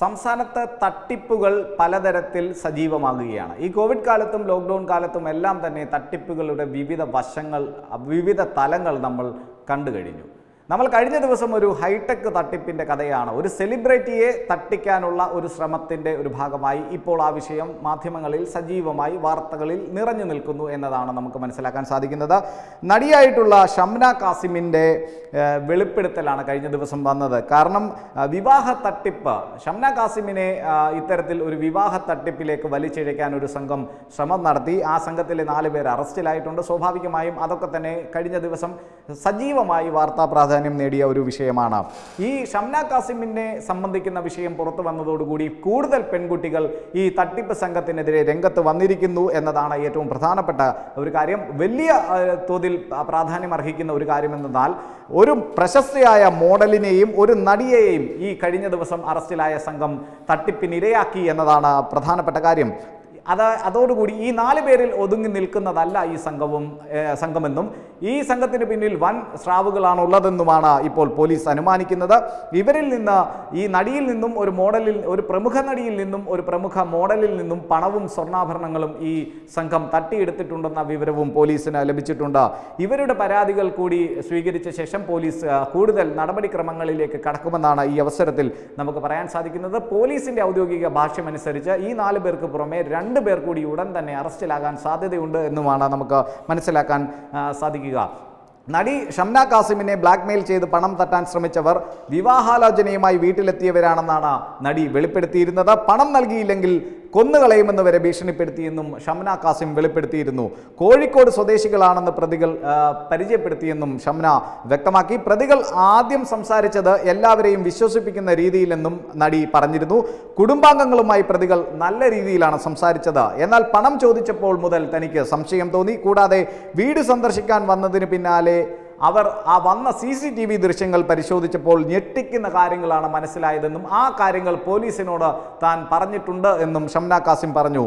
സംസ്ഥാനത്തെ തട്ടിപ്പുകൾ പലതരത്തിൽ സജീവമാകുകയാണ്. ഈ കോവിഡ് കാലത്തും ലോക്ക്ഡൗൺ കാലത്തും എല്ലാം തന്നെ തട്ടിപ്പുകളുടെ വിവിധ തലങ്ങൾ നമ്മൾ കണ്ടു കഴിഞ്ഞു. നമ്മൾ കഴിഞ്ഞ ദിവസം ഒരു ഹൈടെക് തട്ടിപ്പിൻ്റെ കഥയാണ്. ഒരു സെലിബ്രിറ്റിയെ തട്ടിക്കാനുള്ള ഒരു ശ്രമത്തിൻ്റെ ഒരു ഭാഗമായി ഇപ്പോൾ ആ വിഷയം മാധ്യമങ്ങളിൽ സജീവമായി വാർത്തകളിൽ നിറഞ്ഞു നിൽക്കുന്നു എന്നതാണ് നമുക്ക് മനസ്സിലാക്കാൻ സാധിക്കുന്നത്. നടിയായിട്ടുള്ള ഷംന കാസിമിൻ്റെ വെളിപ്പെടുത്തലാണ് കഴിഞ്ഞ ദിവസം വന്നത്. കാരണം വിവാഹ തട്ടിപ്പ്, ഷംന കാസിമിനെ ഇത്തരത്തിൽ ഒരു വിവാഹ തട്ടിപ്പിലേക്ക് വലിച്ചിഴയ്ക്കാൻ ഒരു സംഘം ശ്രമം നടത്തി. ആ സംഘത്തിലെ 4 പേർ അറസ്റ്റിലായിട്ടുണ്ട്. സ്വാഭാവികമായും അതൊക്കെ തന്നെ കഴിഞ്ഞ ദിവസം സജീവമായി വാർത്താ നേടിയ ഒരു വിഷയമാണ്. ഈ ഷംന കാസിമിനെ സംബന്ധിക്കുന്ന വിഷയം പുറത്തു വന്നതോടുകൂടി കൂടുതൽ പെൺകുട്ടികൾ ഈ തട്ടിപ്പ് സംഘത്തിനെതിരെ രംഗത്ത് വന്നിരിക്കുന്നു എന്നതാണ് ഏറ്റവും പ്രധാനപ്പെട്ട ഒരു കാര്യം. വലിയ തോതിൽ പ്രാധാന്യം അർഹിക്കുന്ന ഒരു കാര്യമെന്നാൽ ഒരു പ്രശസ്തയായ മോഡലിനെയും ഒരു നടിയെയും ഈ കഴിഞ്ഞ ദിവസം അറസ്റ്റിലായ സംഘം തട്ടിപ്പിനിരയാക്കി എന്നതാണ് പ്രധാനപ്പെട്ട കാര്യം. അതോടുകൂടി ഈ 4 പേരിൽ ഒതുങ്ങി നിൽക്കുന്നതല്ല ഈ സംഘമെന്നും ഈ സംഘത്തിന് പിന്നിൽ വൻ സ്രാവുകളാണുള്ളതെന്നുമാണ് ഇപ്പോൾ പോലീസ് അനുമാനിക്കുന്നത്. ഇവരിൽ നിന്ന് ഈ നടിയിൽ നിന്നും ഒരു പ്രമുഖ മോഡലിൽ നിന്നും പണവും സ്വർണ്ണാഭരണങ്ങളും ഈ സംഘം തട്ടിയെടുത്തിട്ടുണ്ടെന്ന വിവരവും പോലീസിന് ലഭിച്ചിട്ടുണ്ട്. ഇവരുടെ പരാതികൾ കൂടി സ്വീകരിച്ച ശേഷം പോലീസ് കൂടുതൽ നടപടിക്രമങ്ങളിലേക്ക് കടക്കുമെന്നാണ് ഈ അവസരത്തിൽ നമുക്ക് പറയാൻ സാധിക്കുന്നത്. പോലീസിൻ്റെ ഔദ്യോഗിക ഭാഷ്യമനുസരിച്ച് ഈ 4 പേർക്ക് പുറമെ 2 പേർ കൂടി ഉടൻ തന്നെ അറസ്റ്റിലാകാൻ സാധ്യതയുണ്ട് എന്നുമാണ് നമുക്ക് മനസ്സിലാക്കാൻ സാധിക്കുക. നടി ഷംന കാസിമിനെ ബ്ലാക്ക്മെയിൽ ചെയ്ത് പണം തട്ടാൻ ശ്രമിച്ചവർ വിവാഹാലോചനയുമായി വീട്ടിലെത്തിയവരാണെന്നാണ് നടി വെളിപ്പെടുത്തിയിരുന്നത്. പണം നൽകിയില്ലെങ്കിൽ കൊന്നുകളയുമെന്ന് വരെ ഭീഷണിപ്പെടുത്തിയെന്നും ഷംന കാസിം വെളിപ്പെടുത്തിയിരുന്നു. കോഴിക്കോട് സ്വദേശികളാണെന്ന് പ്രതികൾ പരിചയപ്പെടുത്തിയെന്നും ഷംന വ്യക്തമാക്കി. പ്രതികൾ ആദ്യം സംസാരിച്ചത് എല്ലാവരെയും വിശ്വസിപ്പിക്കുന്ന രീതിയിലെന്നും നടി പറഞ്ഞിരുന്നു. കുടുംബാംഗങ്ങളുമായി പ്രതികൾ നല്ല രീതിയിലാണ് സംസാരിച്ചത്. എന്നാൽ പണം ചോദിച്ചപ്പോൾ മുതൽ തനിക്ക് സംശയം തോന്നി. കൂടാതെ വീട് സന്ദർശിക്കാൻ വന്നതിന് പിന്നാലെ അവർ ആ വന്ന CCTV ദൃശ്യങ്ങൾ പരിശോധിച്ചപ്പോൾ ഞെട്ടിക്കുന്ന കാര്യങ്ങളാണ് മനസ്സിലായതെന്നും ആ കാര്യങ്ങൾ പോലീസിനോട് താൻ പറഞ്ഞിട്ടുണ്ട് എന്നും ഷംന കാസിം പറഞ്ഞു.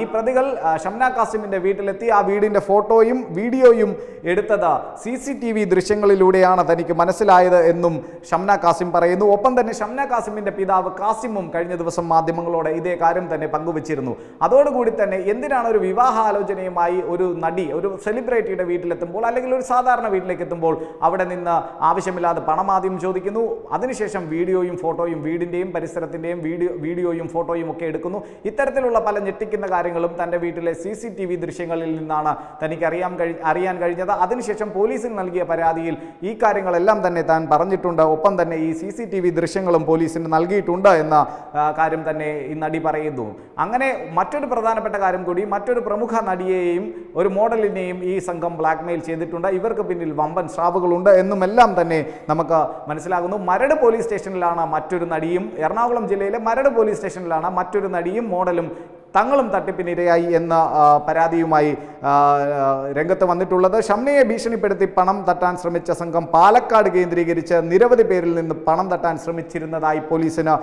ഈ പ്രതികൾ ഷംന കാസിമിൻ്റെ വീട്ടിലെത്തി. ആ വീടിൻ്റെ ഫോട്ടോയും വീഡിയോയും എടുത്തത് CCTV ദൃശ്യങ്ങളിലൂടെയാണ് തനിക്ക് മനസ്സിലായത് എന്നും ഷംന കാസിം പറയുന്നു. ഒപ്പം തന്നെ ഷംന കാസിമിൻ്റെ പിതാവ് കാസിമും കഴിഞ്ഞ ദിവസം മാധ്യമങ്ങളോട് ഇതേ കാര്യം തന്നെ പങ്കുവച്ചിരുന്നു. അതോടുകൂടി തന്നെ എന്തിനാണ് ഒരു വിവാഹാലോചനയുമായി ഒരു നടി ഒരു സെലിബ്രിറ്റിയുടെ വീട്ടിലെത്തുമ്പോൾ അല്ലെങ്കിൽ ഒരു സാധാരണ െത്തുമ്പോൾ അവിടെ നിന്ന് ആവശ്യമില്ലാതെ പണം ആദ്യം ചോദിക്കുന്നു, അതിനുശേഷം വീഡിയോയും ഫോട്ടോയും വീടിൻ്റെയും പരിസരത്തിൻ്റെയും വീഡിയോയും ഫോട്ടോയും ഒക്കെ എടുക്കുന്നു. ഇത്തരത്തിലുള്ള പല ഞെട്ടിക്കുന്ന കാര്യങ്ങളും തൻ്റെ വീട്ടിലെ CCTV ദൃശ്യങ്ങളിൽ നിന്നാണ് തനിക്ക് അറിയാൻ കഴിഞ്ഞത്. അതിനുശേഷം പോലീസിന് നൽകിയ പരാതിയിൽ ഈ കാര്യങ്ങളെല്ലാം തന്നെ താൻ പറഞ്ഞിട്ടുണ്ട്. ഒപ്പം തന്നെ ഈ CCTV ദൃശ്യങ്ങളും പോലീസിന് നൽകിയിട്ടുണ്ട് എന്ന കാര്യം തന്നെ ഈ നടി പറയുന്നു. അങ്ങനെ മറ്റൊരു പ്രധാനപ്പെട്ട കാര്യം കൂടി, മറ്റൊരു പ്രമുഖ നടിയെയും ഒരു മോഡലിനെയും ഈ സംഘം ബ്ലാക്ക്മെയിൽ ചെയ്തിട്ടുണ്ട്. ഇവർക്ക് പിന്നിൽ വമ്പൻ സ്രാവുകളുണ്ട് എന്നുമെല്ലാം തന്നെ നമുക്ക് മനസ്സിലാകുന്നു. മരട് പോലീസ് സ്റ്റേഷനിലാണ് മറ്റൊരു നടിയും, എറണാകുളം ജില്ലയിലെ മരട് പോലീസ് സ്റ്റേഷനിലാണ് മറ്റൊരു നടിയും മോഡലും തങ്ങളും തട്ടിപ്പിനിരയായി എന്ന പരാതിയുമായി രംഗത്ത് വന്നിട്ടുള്ളത്. ഷംനയെ ഭീഷണിപ്പെടുത്തി പണം തട്ടാൻ ശ്രമിച്ച സംഘം പാലക്കാട് കേന്ദ്രീകരിച്ച് നിരവധി പേരിൽ നിന്ന് പണം തട്ടാൻ ശ്രമിച്ചിരുന്നതായി പോലീസിന്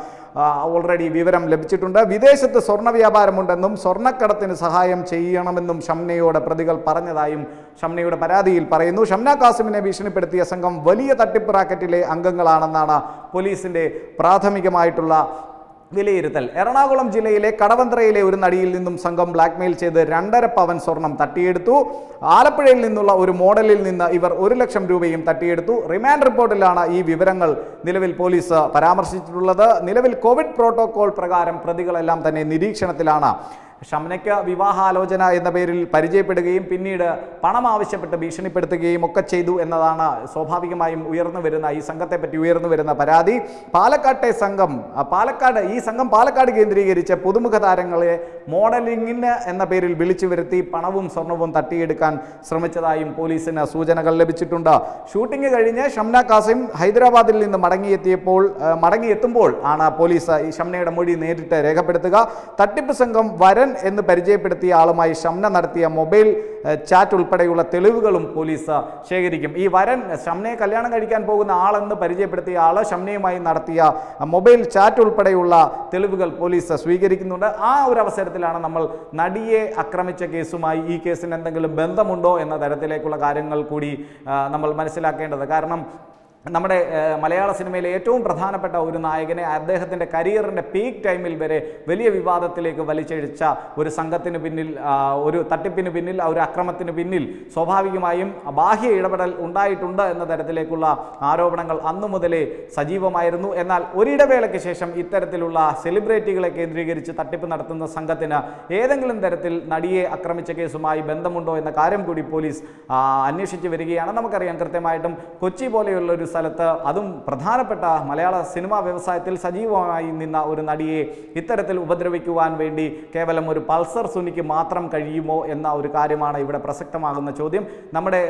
ഓൾറെഡി വിവരം ലഭിച്ചിട്ടുണ്ട്. വിദേശത്ത് സ്വർണ്ണ വ്യാപാരമുണ്ടെന്നും സ്വർണ്ണക്കടത്തിന് സഹായം ചെയ്യണമെന്നും ഷംനയോട് പ്രതികൾ പറഞ്ഞതായും ഷംനയുടെ പരാതിയിൽ പറയുന്നു. ഷംന കാസിമിനെ ഭീഷണിപ്പെടുത്തിയ സംഘം വലിയ തട്ടിപ്പ് റാക്കറ്റിലെ അംഗങ്ങളാണെന്നാണ് പോലീസിൻ്റെ പ്രാഥമികമായിട്ടുള്ള വിലയിരുത്തൽ. എറണാകുളം ജില്ലയിലെ കടവന്ത്രയിലെ ഒരു നടിയിൽ നിന്നും സംഘം ബ്ലാക്ക്മെയിൽ ചെയ്ത് 2.5 പവൻ സ്വർണം തട്ടിയെടുത്തു. ആലപ്പുഴയിൽ നിന്നുള്ള ഒരു മോഡലിൽ നിന്ന് ഇവർ 1 ലക്ഷം രൂപയും തട്ടിയെടുത്തു. റിമാൻഡ് റിപ്പോർട്ടിലാണ് ഈ വിവരങ്ങൾ നിലവിൽ പോലീസ് പരാമർശിച്ചിട്ടുള്ളത്. നിലവിൽ കോവിഡ് പ്രോട്ടോകോൾ പ്രകാരം പ്രതികളെല്ലാം തന്നെ നിരീക്ഷണത്തിലാണ്. ഷംനയ്ക്ക് വിവാഹാലോചന എന്ന പേരിൽ പരിചയപ്പെടുകയും പിന്നീട് പണം ആവശ്യപ്പെട്ട് ഭീഷണിപ്പെടുത്തുകയും ഒക്കെ ചെയ്തു എന്നതാണ് സ്വാഭാവികമായും ഈ സംഘത്തെപ്പറ്റി ഉയർന്നു വരുന്ന പരാതി. ഈ സംഘം പാലക്കാട് കേന്ദ്രീകരിച്ച് പുതുമുഖ താരങ്ങളെ മോഡലിംഗിന് എന്ന പേരിൽ വിളിച്ചു വരുത്തി പണവും സ്വർണവും തട്ടിയെടുക്കാൻ ശ്രമിച്ചതായും പോലീസിന് സൂചനകൾ ലഭിച്ചിട്ടുണ്ട്. ഷൂട്ടിംഗ് കഴിഞ്ഞ് ഷംന കാസിം ഹൈദരാബാദിൽ നിന്ന് മടങ്ങിയെത്തുമ്പോൾ ആണ് പോലീസ് ഈ ഷംനയുടെ മൊഴി നേരിട്ട് രേഖപ്പെടുത്തുക. തട്ടിപ്പ് സംഘം വരൻ എന്ന് പരിചയപ്പെടുത്തിയ ആളുമായി ഷംന നടത്തിയ മൊബൈൽ ചാറ്റ് ഉൾപ്പെടെയുള്ള തെളിവുകളും പോലീസ് ശേഖരിക്കും. ഈ വരൻ ഷംനയെ കല്യാണം കഴിക്കാൻ പോകുന്ന ആളെന്ന് പരിചയപ്പെടുത്തിയ ആൾ ഷംനയുമായി നടത്തിയ മൊബൈൽ ചാറ്റ് ഉൾപ്പെടെയുള്ള തെളിവുകൾ പോലീസ് സ്വീകരിക്കുന്നുണ്ട്. ആ ഒരു അവസരത്തിലാണ് നമ്മൾ നടിയെ ആക്രമിച്ച കേസുമായി ഈ കേസിന് എന്തെങ്കിലും ബന്ധമുണ്ടോ എന്ന തരത്തിലേക്കുള്ള കാര്യങ്ങൾ കൂടി നമ്മൾ മനസ്സിലാക്കേണ്ടത്. കാരണം നമ്മുടെ മലയാള സിനിമയിലെ ഏറ്റവും പ്രധാനപ്പെട്ട ഒരു നായകനെ അദ്ദേഹത്തിന്റെ കരിയറിന്റെ പീക്ക് ടൈമിൽ വരെ വലിയ വിവാദത്തിലേക്ക് വലിച്ചിഴച്ച ഒരു സംഘത്തിന് പിന്നിൽ ഒരു തട്ടിപ്പിന് പിന്നിൽ ഒരു അക്രമത്തിന് പിന്നിൽ സ്വാഭാവികമായും ബാഹ്യ ഇടപെടൽ ഉണ്ടായിട്ടുണ്ട് എന്ന തരത്തിലേക്കുള്ള ആരോപണങ്ങൾ അന്നു മുതലേ സജീവമായിരുന്നു എന്നാൽ ഒരു ഇടവേളയ്ക്ക് ശേഷം ഇത്തരത്തിലുള്ള സെലിബ്രിറ്റികളെ കേന്ദ്രീകരിച്ച് തട്ടിപ്പ് നടത്തുന്ന സംഘത്തിന് ഏതെങ്കിലും തരത്തിൽ നടിയെ ആക്രമിച്ച കേസുമായി ബന്ധമുണ്ടോ എന്ന കാര്യം കൂടി പോലീസ് അന്വേഷിച്ചു വരികയാണ് നമുക്കറിയാം കൃത്യമായിട്ടും കൊച്ചി പോലെയുള്ള ഒരു സ്ഥലത്ത് അതും പ്രധാനപ്പെട്ട മലയാള സിനിമ വ്യവസായത്തിൽ സജീവമായി നിന്ന ഒരു നടിയെ ഇത്തരത്തിൽ ഉപദ്രവിക്കുവാൻ വേണ്ടി കേവലം ഒരു പൾസർ സുനിക്ക് മാത്രം കഴിയുമോ എന്ന ഒരു കാര്യമാണ് ഇവിടെ പ്രസക്തമാകുന്ന ചോദ്യം നമ്മുടെ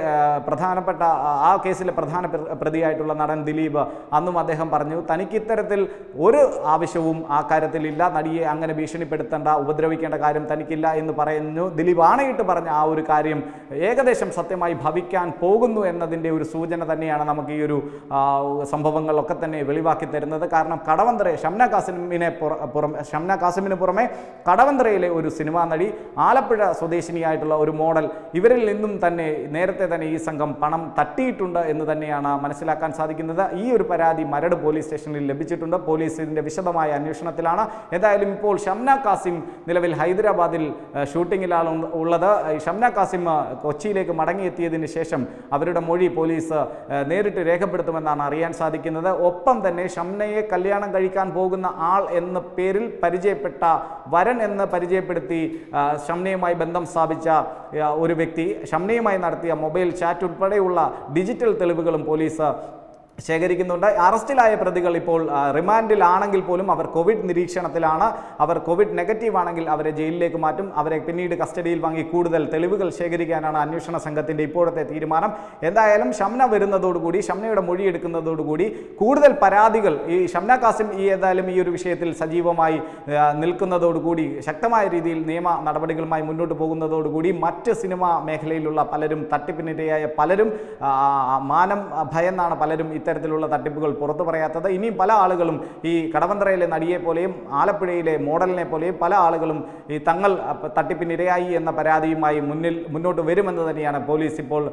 പ്രധാനപ്പെട്ട ആ കേസിലെ പ്രധാന പ്രതിയായിട്ടുള്ള നടൻ ദിലീപ് അന്നും അദ്ദേഹം പറഞ്ഞു തനിക്ക് ഇത്തരത്തിൽ ഒരു ആവശ്യവും ആ കാര്യത്തിലില്ല നടിയെ അങ്ങനെ ഭീഷണിപ്പെടുത്തേണ്ട ഉപദ്രവിക്കേണ്ട കാര്യം തനിക്കില്ല എന്ന് പറയുന്നു ദിലീപ് ആണയിട്ട് പറഞ്ഞ ആ ഒരു കാര്യം ഏകദേശം സത്യമായി ഭവിക്കാൻ പോകുന്നു എന്നതിൻ്റെ ഒരു സൂചന തന്നെയാണ് നമുക്ക് ഈ ഒരു സംഭവങ്ങളൊക്കെ തന്നെ വെളിവാക്കി തരുന്നത് കാരണം കടവന്ത്രയെ ഷംന കാസിമിന് പുറമെ കടവന്ത്രയിലെ ഒരു സിനിമാ നടി ആലപ്പുഴ സ്വദേശിനിയായിട്ടുള്ള ഒരു മോഡൽ ഇവരിൽ നിന്നും തന്നെ നേരത്തെ തന്നെ ഈ സംഘം പണം തട്ടിയിട്ടുണ്ട് എന്ന് തന്നെയാണ് മനസ്സിലാക്കാൻ സാധിക്കുന്നത് ഈ ഒരു പരാതി മരട് പോലീസ് സ്റ്റേഷനിൽ ലഭിച്ചിട്ടുണ്ട് പോലീസിൻ്റെ വിശദമായ അന്വേഷണത്തിലാണ് ഏതായാലും ഇപ്പോൾ ഷംന കാസിം നിലവിൽ ഹൈദരാബാദിൽ ഷൂട്ടിങ്ങിലാണ് ഉള്ളത് ഷംന കാസിം കൊച്ചിയിലേക്ക് മടങ്ങിയെത്തിയതിന് ശേഷം അവരുടെ മൊഴി പോലീസ് നേരിട്ട് രേഖപ്പെടുത്തുമെന്നാണ് അറിയാൻ സാധിക്കുന്നത് ഒപ്പം തന്നെ ഷംനയെ കല്യാണം കഴിക്കാൻ പോകുന്ന ആൾ എന്ന പേരിൽ പരിചയപ്പെട്ട വരൻ എന്ന് പരിചയപ്പെടുത്തി ഷംനയുമായി ബന്ധം സ്ഥാപിച്ച ഒരു വ്യക്തി ഷംനയുമായി നടത്തിയ മൊബൈൽ ചാറ്റ് ഉൾപ്പെടെയുള്ള ഡിജിറ്റൽ തെളിവുകളും പോലീസ് ശേഖരിക്കുന്നുണ്ട് അറസ്റ്റിലായ പ്രതികൾ ഇപ്പോൾ റിമാൻഡിലാണെങ്കിൽ പോലും അവർ കോവിഡ് നിരീക്ഷണത്തിലാണ് അവർ കോവിഡ് നെഗറ്റീവ് ആണെങ്കിൽ അവരെ ജയിലിലേക്ക് മാറ്റും അവരെ പിന്നീട് കസ്റ്റഡിയിൽ വാങ്ങി കൂടുതൽ തെളിവുകൾ ശേഖരിക്കാനാണ് അന്വേഷണ സംഘത്തിൻ്റെ ഇപ്പോഴത്തെ തീരുമാനം എന്തായാലും ഷംന വരുന്നതോടുകൂടി ഷംനയുടെ മൊഴിയെടുക്കുന്നതോടുകൂടി കൂടുതൽ പരാതികൾ ഈ ഷംന കാസിം ഏതായാലും ഈ ഒരു വിഷയത്തിൽ സജീവമായി നിൽക്കുന്നതോടുകൂടി ശക്തമായ രീതിയിൽ നിയമ നടപടികളുമായി മുന്നോട്ട് പോകുന്നതോടുകൂടി മറ്റ് സിനിമാ മേഖലയിലുള്ള പലരും തട്ടിപ്പിനിരയായ പലരും മാനം ഭയന്നാണ് പലരും ഇത്തരത്തിലുള്ള തട്ടിപ്പുകൾ പുറത്തു പറയാത്തത് ഇനിയും പല ആളുകളും ഈ കടവന്ത്രയിലെ നടിയെ പോലെയും ആലപ്പുഴയിലെ മോഡലിനെ പോലെയും പല ആളുകളും ഈ തങ്ങൾ തട്ടിപ്പിനിരയായി എന്ന പരാതിയുമായി മുന്നോട്ട് വരുമെന്ന് തന്നെയാണ് പോലീസ് ഇപ്പോൾ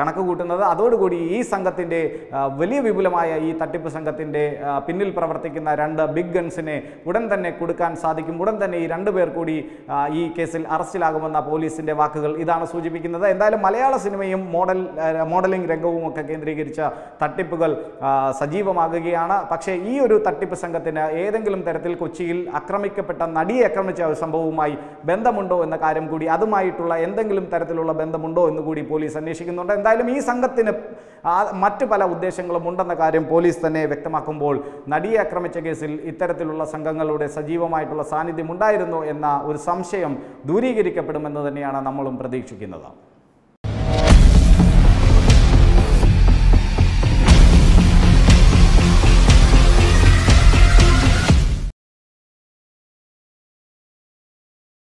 കണക്ക് കൂട്ടുന്നത് അതോടുകൂടി ഈ സംഘത്തിൻ്റെ വലിയ വിപുലമായ ഈ തട്ടിപ്പ് സംഘത്തിൻ്റെ പിന്നിൽ പ്രവർത്തിക്കുന്ന രണ്ട് ബിഗ് ഗൺസിനെ ഉടൻ തന്നെ കൊടുക്കാൻ സാധിക്കും ഉടൻ തന്നെ ഈ രണ്ടുപേർ കൂടി ഈ കേസിൽ അറസ്റ്റിലാകുമെന്ന പോലീസിൻ്റെ വാക്കുകൾ ഇതാണ് സൂചിപ്പിക്കുന്നത് എന്തായാലും മലയാള സിനിമയും മോഡലിംഗ് രംഗവും ഒക്കെ കേന്ദ്രീകരിച്ച തട്ടിപ്പുകൾ സജീവമാകുകയാണ് പക്ഷേ ഈ ഒരു തട്ടിപ്പ് സംഘത്തിന് ഏതെങ്കിലും തരത്തിൽ കൊച്ചിയിൽ ആക്രമിക്കപ്പെട്ട നടിയെ ആക്രമിച്ച ഒരു സംഭവവുമായി ബന്ധമുണ്ടോ എന്ന കാര്യം കൂടി അതുമായിട്ടുള്ള എന്തെങ്കിലും തരത്തിലുള്ള ബന്ധമുണ്ടോ എന്ന് കൂടി പോലീസ് അന്വേഷിക്കുന്നുണ്ട് എന്തായാലും ഈ സംഘത്തിന് മറ്റു പല ഉദ്ദേശങ്ങളും ഉണ്ടെന്ന കാര്യം പോലീസ് തന്നെ വ്യക്തമാക്കുമ്പോൾ നടിയെ ആക്രമിച്ച കേസിൽ ഇത്തരത്തിലുള്ള സംഘങ്ങളുടെ സജീവമായിട്ടുള്ള സാന്നിധ്യം ഉണ്ടായിരുന്നോ എന്ന ഒരു സംശയം ദൂരീകരിക്കപ്പെടുമെന്ന് തന്നെയാണ് നമ്മളും പ്രതീക്ഷിക്കുന്നത്